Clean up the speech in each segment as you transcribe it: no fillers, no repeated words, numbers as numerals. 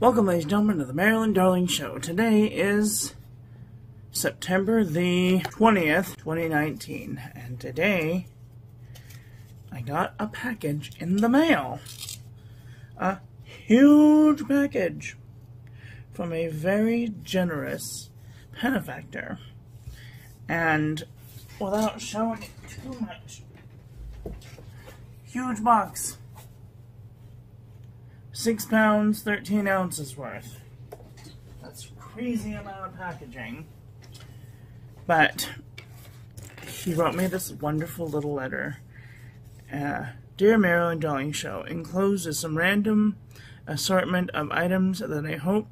Welcome, ladies and gentlemen, to the Marilyn Darling Show. Today is September the 20th, 2019, and today I got a package in the mail. A huge package from a very generous benefactor. And without showing it too much, huge box. 6 pounds, 13 ounces worth. That's a crazy amount of packaging. But he wrote me this wonderful little letter. Dear Marilyn Darling Show, enclosed is some random assortment of items that I hope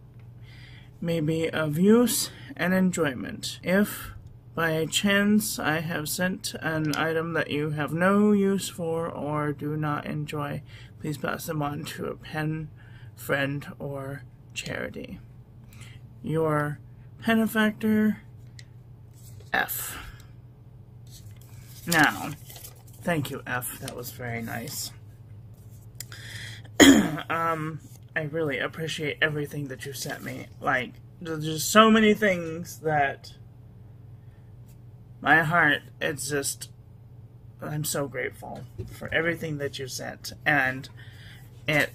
may be of use and enjoyment. If by chance I have sent an item that you have no use for or do not enjoy, please pass them on to a pen friend or charity. Your benefactor, F. Now, thank you, F. That was very nice. I really appreciate everything that you sent me. Like, there's just so many things that my heart, it's just, I'm so grateful for everything that you sent. And it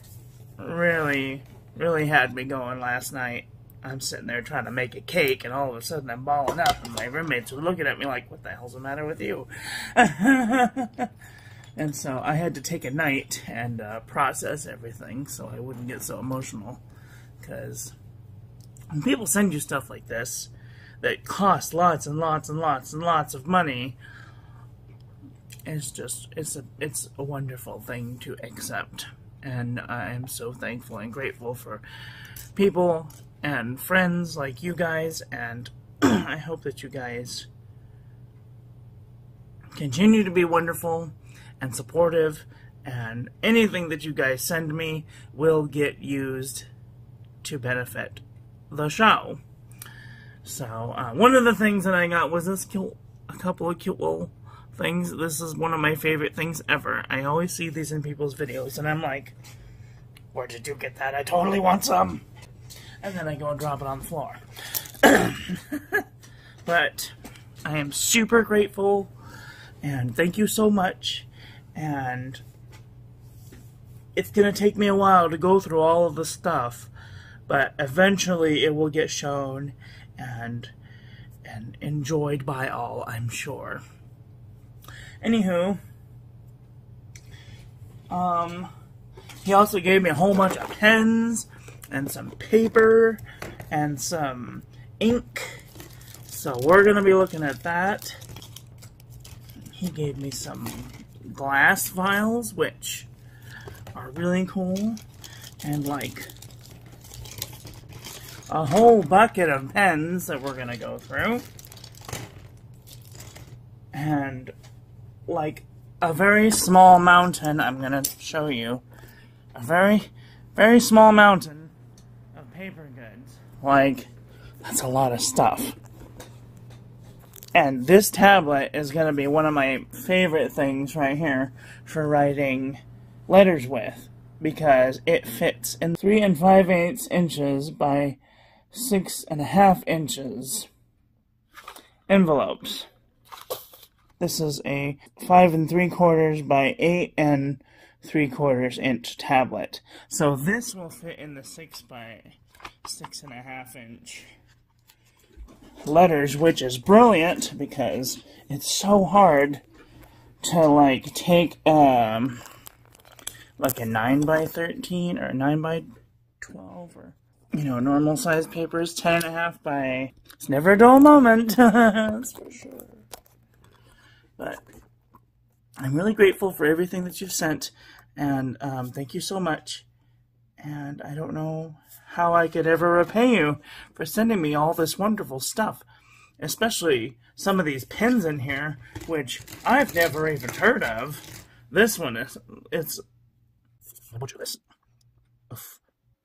really, really had me going last night. I'm sitting there trying to make a cake, and all of a sudden I'm balling up, and my roommates were looking at me like, what the hell's the matter with you? And so I had to take a night and process everything so I wouldn't get so emotional. Because when people send you stuff like this that costs lots and lots and lots and lots of money, it's just, it's a wonderful thing to accept. And I'm so thankful and grateful for people and friends like you guys, and I hope that you guys continue to be wonderful and supportive, and anything that you guys send me will get used to benefit the show. So one of the things that I got was this a couple of cute little things. This is one of my favorite things ever. I always see these in people's videos and I'm like, where did you get that? I totally want some. And then I go and drop it on the floor. But I am super grateful, and thank you so much. And it's going to take me a while to go through all of the stuff, but eventually it will get shown and enjoyed by all, I'm sure. Anywho, he also gave me a whole bunch of pens and some paper and some ink, so we're gonna be looking at that. He gave me some glass vials, which are really cool, and like a whole bucket of pens that we're gonna go through, and like a very small mountain. I'm gonna show you a very, very small mountain of paper goods. Like, that's a lot of stuff. And this tablet is going to be one of my favorite things right here for writing letters with, because it fits in 3 5/8 inches by 6 1/2 inches envelopes. This is a 5 3/4 by 8 3/4 inch tablet. So this will fit in the 6 by 6 1/2 inch letters, which is brilliant because it's so hard to like take like a 9 by 13 or 9 by 12, or you know, normal size papers 10 1/2 by. It's never a dull moment. That's for sure. But I'm really grateful for everything that you've sent, and thank you so much. And I don't know how I could ever repay you for sending me all this wonderful stuff, especially some of these pens in here, which I've never even heard of. This one is, it's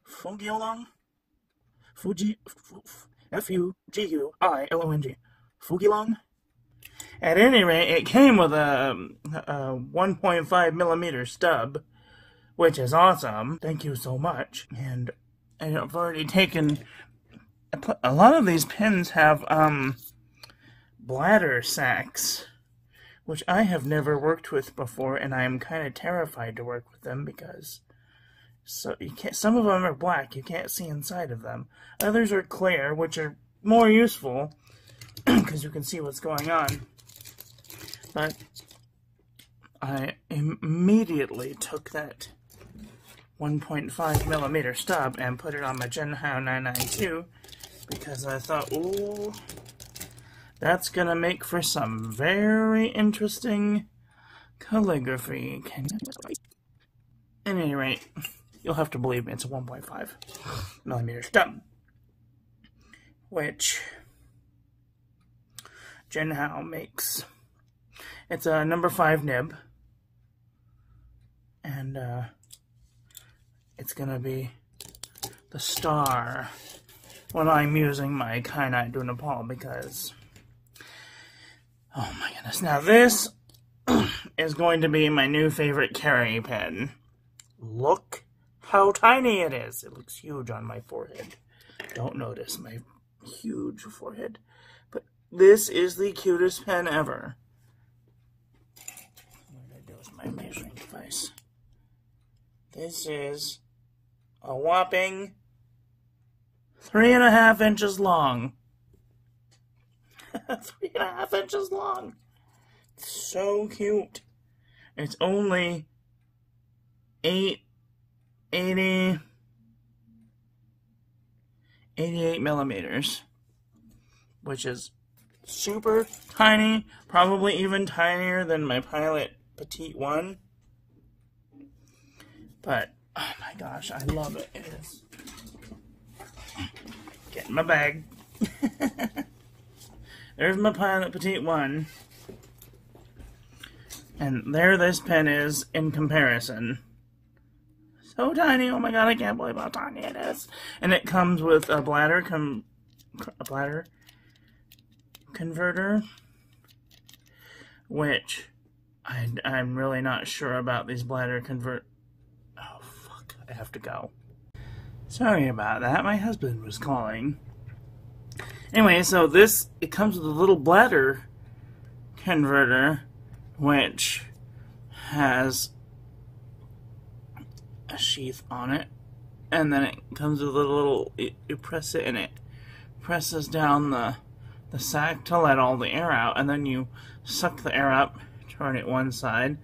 Fugilong, F-U-G-U-I-L-O-N-G, Fugilong. At any rate, it came with a 1.5 millimeter stub, which is awesome. Thank you so much. And I have already taken. A lot of these pens have bladder sacks, which I have never worked with before, and I am kind of terrified to work with them because you can't. Some of them are black; you can't see inside of them. Others are clear, which are more useful because you can see what's going on. But I immediately took that 1.5 millimeter stub and put it on my Jinhao 992 because I thought, ooh, that's gonna make for some very interesting calligraphy. At any rate, you'll have to believe me, it's a 1.5 millimeter stub, which Jinhao makes. It's a number 5 nib, and it's gonna be the star when I'm using my Kainai Dunapal because, oh my goodness, now this is going to be my new favorite carry pen. Look how tiny it is. It looks huge on my forehead. Don't notice my huge forehead, but this is the cutest pen ever. My measuring device. This is a whopping 3.5 inches long. 3.5 inches long. It's so cute. It's only 88 millimeters, which is super tiny, probably even tinier than my Pilot Petite one, but oh my gosh, I love it. It is. Get in my bag. There's my Pilot Petite one, and there this pen is in comparison. So tiny! Oh my god, I can't believe how tiny it is. And it comes with a bladder converter, which. I'm really not sure about these bladder convert. Oh, fuck. I have to go. Sorry about that. My husband was calling. Anyway, so this, it comes with a little bladder converter, which has a sheath on it. And then it comes with a little, you press it and it presses down the sack to let all the air out. And then you suck the air up. Turn it one side,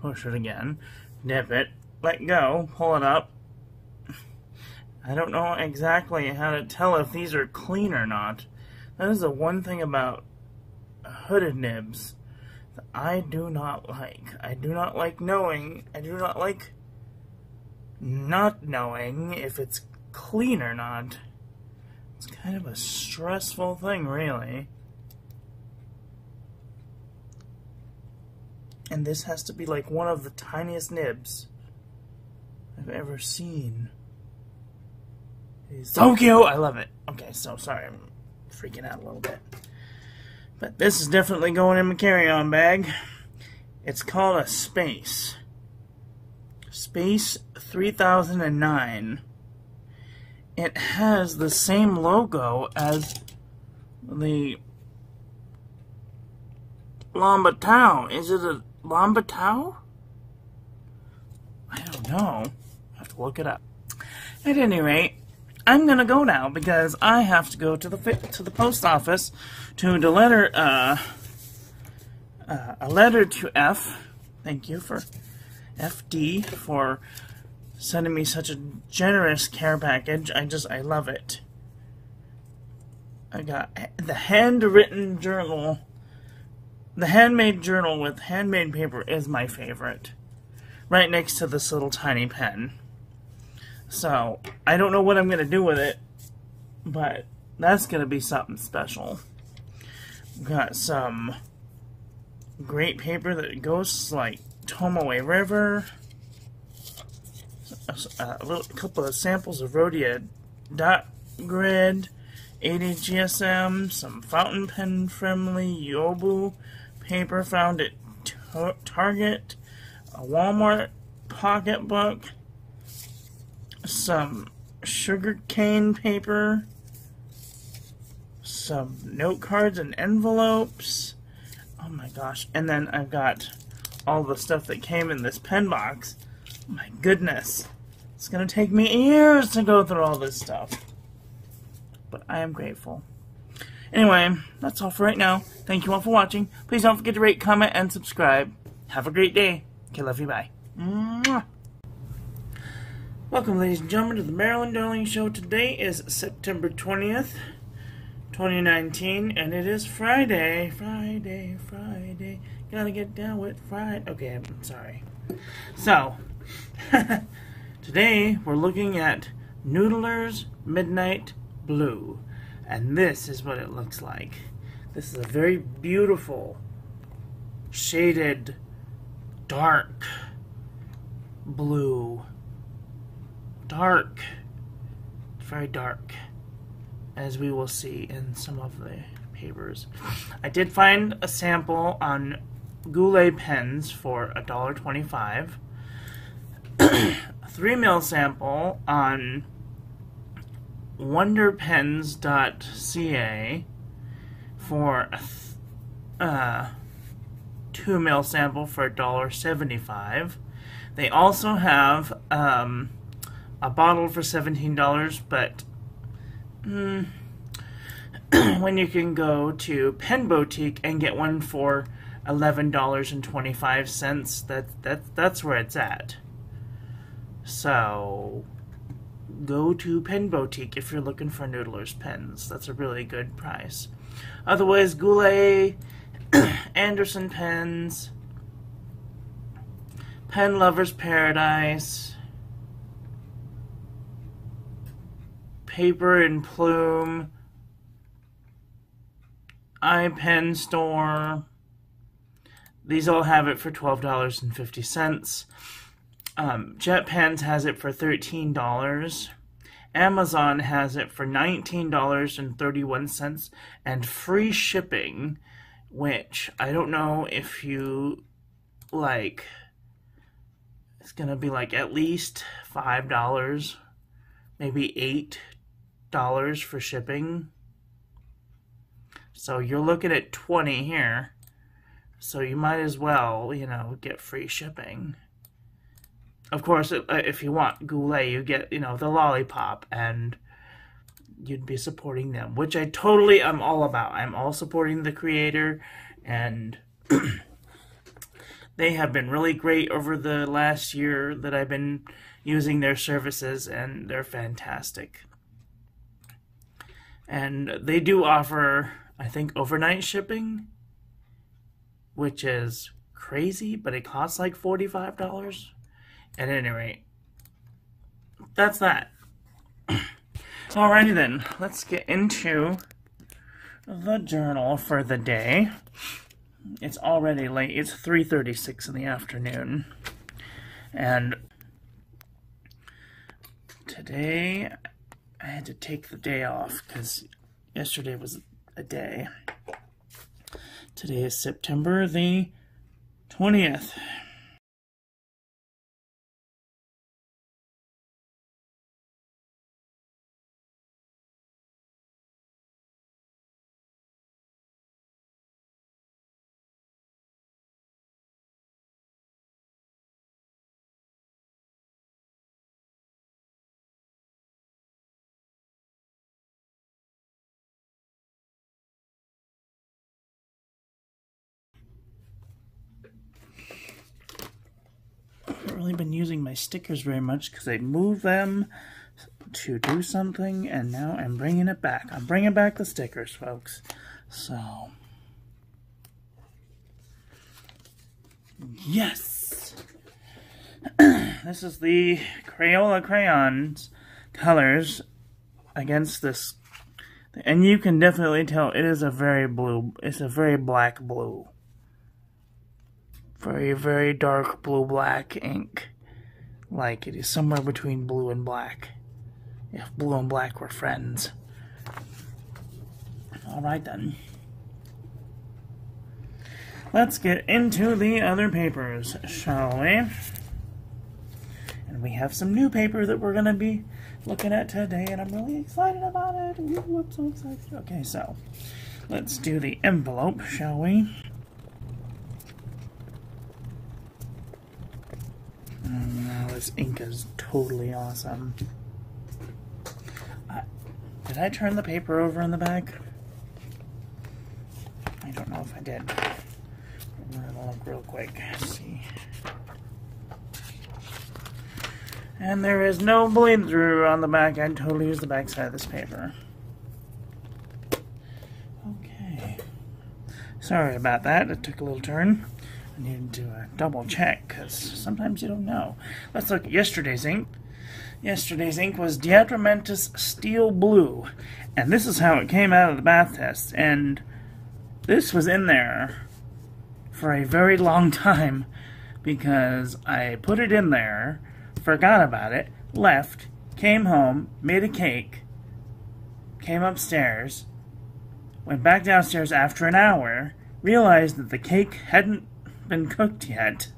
push it again, nip it, let go, pull it up. I don't know exactly how to tell if these are clean or not. That is the one thing about hooded nibs that I do not like. I do not like knowing, I do not like not knowing if it's clean or not. It's kind of a stressful thing, really. And this has to be like one of the tiniest nibs I've ever seen. It's so cute! I love it. Okay, so sorry, I'm freaking out a little bit. But this is definitely going in my carry-on bag. It's called a Space. Space 3009. It has the same logo as the Lombatown. Is it a Lombatown? I don't know. I have to look it up. At any rate, I'm gonna go now because I have to go to the post office to deliver a letter to F. Thank you for FD for sending me such a generous care package. I love it. I got the handwritten journal. The handmade journal with handmade paper is my favorite. Right next to this little tiny pen. So, I don't know what I'm going to do with it, but that's going to be something special. We've got some great paper that goes like Tomoe River. A couple of samples of Rhodia dot grid, 80 GSM, some fountain pen friendly Yobu paper found at Target, a Walmart pocketbook, some sugarcane paper, some note cards and envelopes. Oh my gosh. And then I've got all the stuff that came in this pen box. Oh my goodness. It's going to take me years to go through all this stuff. But I am grateful. Anyway, that's all for right now. Thank you all for watching. Please don't forget to rate, comment, and subscribe. Have a great day. Okay, love you, bye. Mwah. Welcome, ladies and gentlemen, to the Marilyn Darling Show. Today is September 20th, 2019, and it is Friday. Friday. Gotta get down with Friday. Okay, I'm sorry. So, today we're looking at Noodler's Midnight Blue. And this is what it looks like. This is a very beautiful, shaded, dark blue. Dark. It's very dark, as we will see in some of the papers. I did find a sample on Goulet pens for $1.25. 3 mil sample on wonderpens.ca for 2 mil sample for $1.75. They also have a bottle for $17, but when you can go to Pen Boutique and get one for $11.25, that's where it's at. So go to Pen Boutique if you're looking for Noodler's pens. That's a really good price. Otherwise, Goulet, Anderson Pens, Pen Lover's Paradise, Paper and Plume, iPen Store. These all have it for $12.50. JetPens has it for $13. Amazon has it for $19.31 and free shipping, which I don't know if you like. It's going to be like at least $5, maybe $8 for shipping. So you're looking at $20 here. So you might as well, you know, get free shipping. Of course, if you want Goulet, you get, you know, the lollipop, and you'd be supporting them, which I totally am all about. I'm all supporting the creator, and they have been really great over the last year that I've been using their services, and they're fantastic. And they do offer, I think, overnight shipping, which is crazy, but it costs like $45. At any rate, that's that. Alrighty then, let's get into the journal for the day. It's already late. It's 3:36 in the afternoon. And today, I had to take the day off because yesterday was a day. Today is September the 20th. Really been using my stickers very much because I moved them to do something, and now I'm bringing it back. I'm bringing back the stickers, folks. So, yes! This is the Crayola crayons colors against this, and you can definitely tell it is a very blue. It's a very black blue. Very, very dark blue-black ink. Like, it is somewhere between blue and black. If blue and black were friends. Alright then. Let's get into the other papers, shall we? And we have some new paper that we're going to be looking at today, and I'm really excited about it. Ooh, I'm so excited. Okay, so let's do the envelope, shall we? Oh, this ink is totally awesome. Did I turn the paper over in the back? I don't know if I did. I'm gonna look real quick. Let's see. And there is no bleed through on the back. I'd totally use the back side of this paper. Okay. Sorry about that. It took a little turn. I needed to double check because sometimes you don't know. Let's look at yesterday's ink. Yesterday's ink was De Atramentis Steel Blue. And this is how it came out of the bath test. And this was in there for a very long time because I put it in there, forgot about it, left, came home, made a cake, came upstairs, went back downstairs after an hour, realized that the cake hadn't been cooked yet,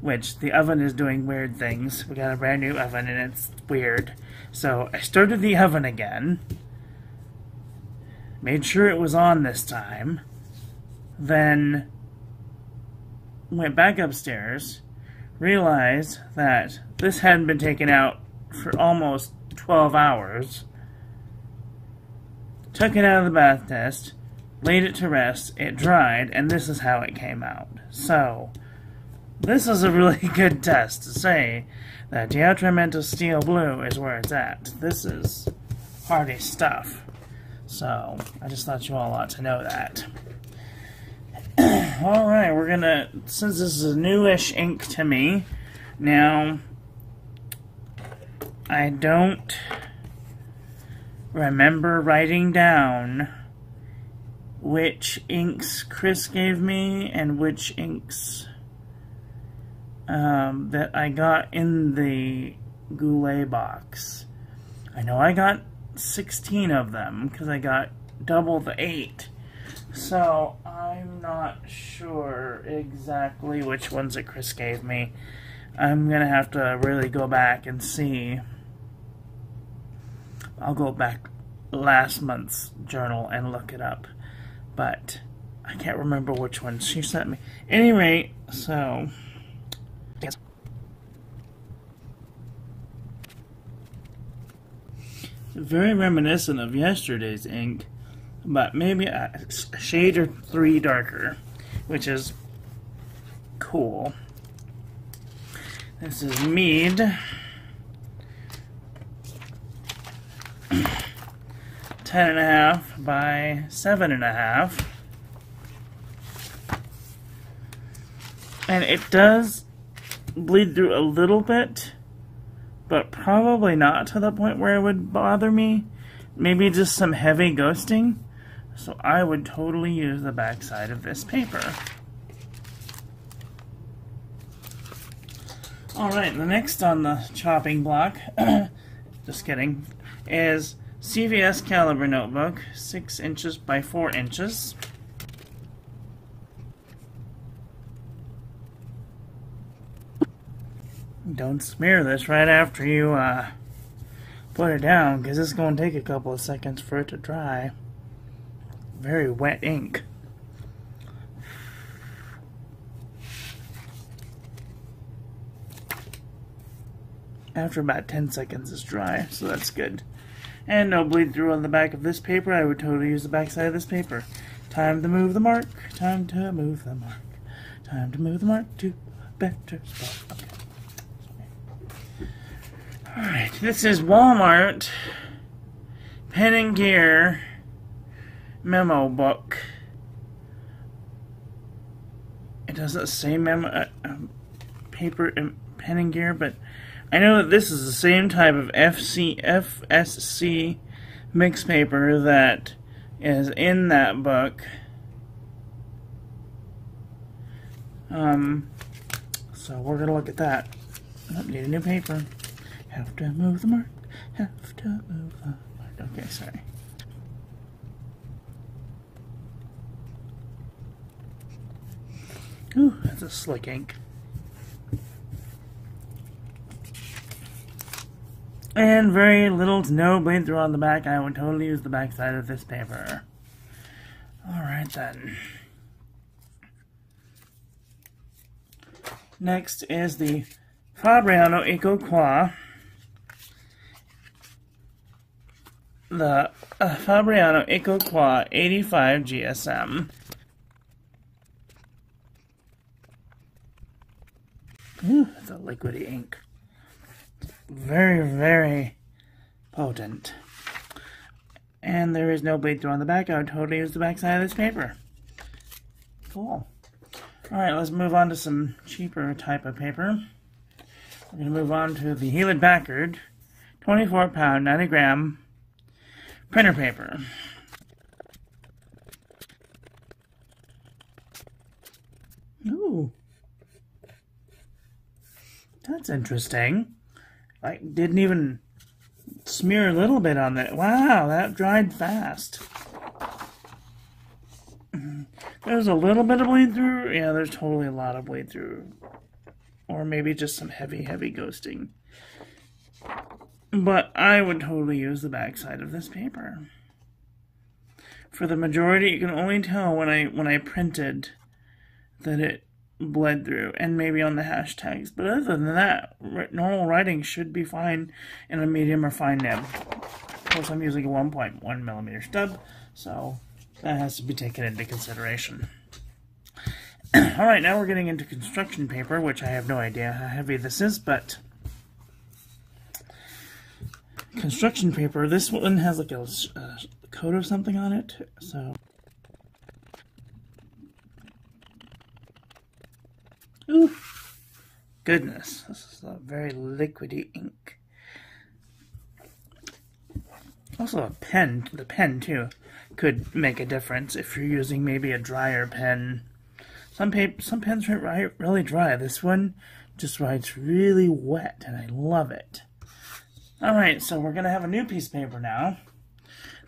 which the oven is doing weird things. We got a brand new oven and it's weird. So I started the oven again, made sure it was on this time, then went back upstairs, realized that this hadn't been taken out for almost 12 hours, took it out of the bath test, laid it to rest, it dried, and this is how it came out. So, this is a really good test to say that De Atramentis Steel Blue is where it's at. This is hardy stuff. So, I just thought you all ought to know that. Alright, we're gonna, since this is a newish ink to me, now, I don't remember writing down which inks Chris gave me and which inks that I got in the Goulet box. I know I got 16 of them because I got double the 8. So, I'm not sure exactly which ones that Chris gave me. I'm going to have to really go back and see. I'll go back last month's journal and look it up. But, I can't remember which ones she sent me. Anyway, so... Yes. Very reminiscent of yesterday's ink. But maybe a shade or three darker, which is cool. This is Mead. Ten and a half by 7.5. And it does bleed through a little bit, but probably not to the point where it would bother me. Maybe just some heavy ghosting. So I would totally use the back side of this paper. Alright, the next on the chopping block, just kidding, is CVS Caliber Notebook, 6 inches by 4 inches. Don't smear this right after you put it down, because it's going to take a couple of seconds for it to dry. Very wet ink. After about 10 seconds it's dry, so that's good. And no bleed through on the back of this paper. I would totally use the back side of this paper. Time to move the mark. Time to move the mark. Time to move the mark to a better spot. Okay. Alright, this is Walmart Pen and Gear memo book. It doesn't say memo paper and Pen and Gear, but I know that this is the same type of FSC mix paper that is in that book. So we're gonna look at that. Oh, need a new paper. Have to move the mark. Have to move the mark. Okay, sorry. Ooh, that's a slick ink. and very little to no bleed through on the back. I would totally use the back side of this paper. Alright then. Next is the Fabriano Ecoqua. The Fabriano Ecoqua 85 GSM. Ooh, that's a liquidy ink. Very, very potent. And there is no bleed through on the back. I would totally use the back side of this paper. Cool. Alright, let's move on to some cheaper type of paper. We're going to move on to the Heland Backard 24 pound 90 gram printer paper. Ooh. That's interesting. I didn't even smear a little bit on that. Wow, that dried fast. There's a little bit of bleed through. Yeah, there's totally a lot of bleed through. Or maybe just some heavy, heavy ghosting. But I would totally use the backside of this paper. For the majority, you can only tell when I printed that it bled through, and maybe on the hashtags. But other than that, normal writing should be fine in a medium or fine nib. Of course, I'm using a 1.1 millimeter stub, so that has to be taken into consideration. Alright, now we're getting into construction paper, which I have no idea how heavy this is, but construction paper, this one has like a coat or something on it, so. Ooh, goodness, this is a very liquidy ink. Also a pen, the pen too, could make a difference if you're using maybe a drier pen. Some pens write really dry. This one just writes really wet, and I love it. Alright, so we're going to have a new piece of paper now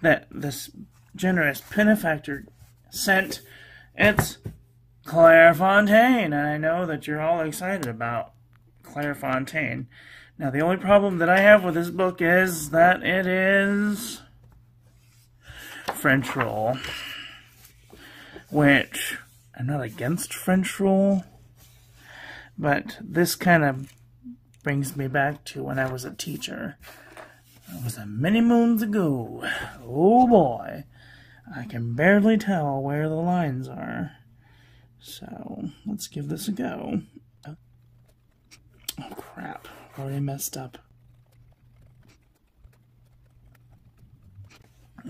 that this generous benefactor sent. It's Clairefontaine, and I know that you're all excited about Clairefontaine. Now, the only problem that I have with this book is that it is French roll, which I'm not against French roll, but this kind of brings me back to when I was a teacher. It was many moons ago. Oh boy, I can barely tell where the lines are. So let's give this a go. Oh, oh crap! I've already messed up.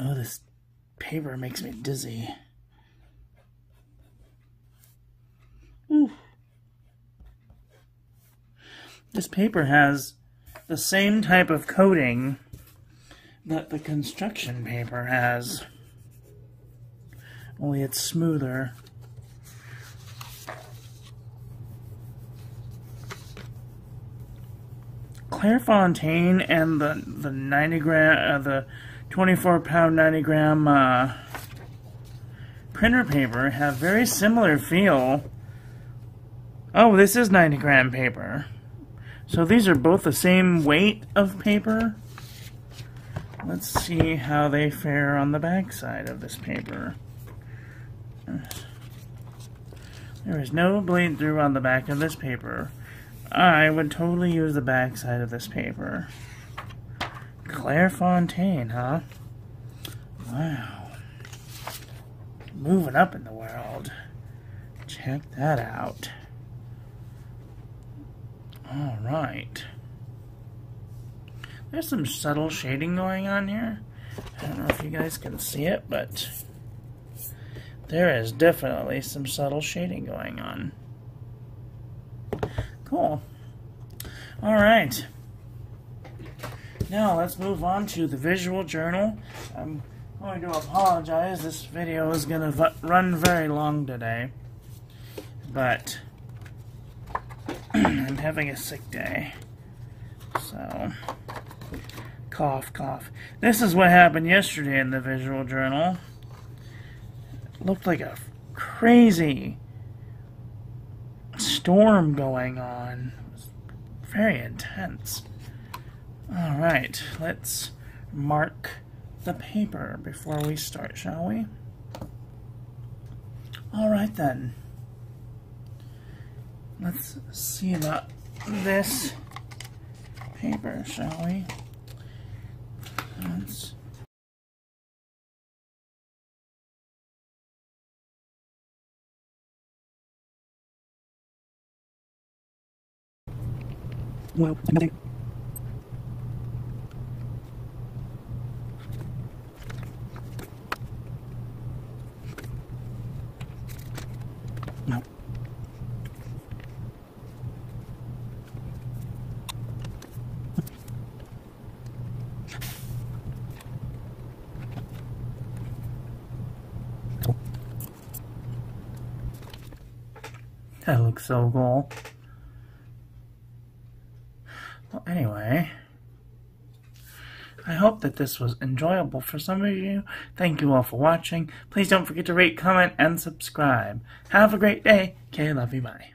Oh, this paper makes me dizzy. Ooh. This paper has the same type of coating that the construction paper has, only it's smoother. Clairefontaine and the 90 gram, the 24 pound 90 gram printer paper have very similar feel. Oh, this is 90 gram paper. So these are both the same weight of paper. Let's see how they fare on the back side of this paper. There is no bleed through on the back of this paper. I would totally use the back side of this paper. Clairefontaine, huh? Wow. Moving up in the world. Check that out. All right. There's some subtle shading going on here. I don't know if you guys can see it, but there is definitely some subtle shading going on. Cool. All right. Now let's move on to the visual journal. I'm going to apologize. This video is going to run very long today, but I'm having a sick day, so cough, cough. This is what happened yesterday in the visual journal. It looked like a crazy storm going on. It was very intense. All right, let's mark the paper before we start, shall we? All right then. Let's see about this paper, shall we? Let's well, nothing. No. That looks so cool. Well, anyway, I hope that this was enjoyable for some of you. Thank you all for watching. Please don't forget to rate, comment, and subscribe. Have a great day. Okay, love you, bye.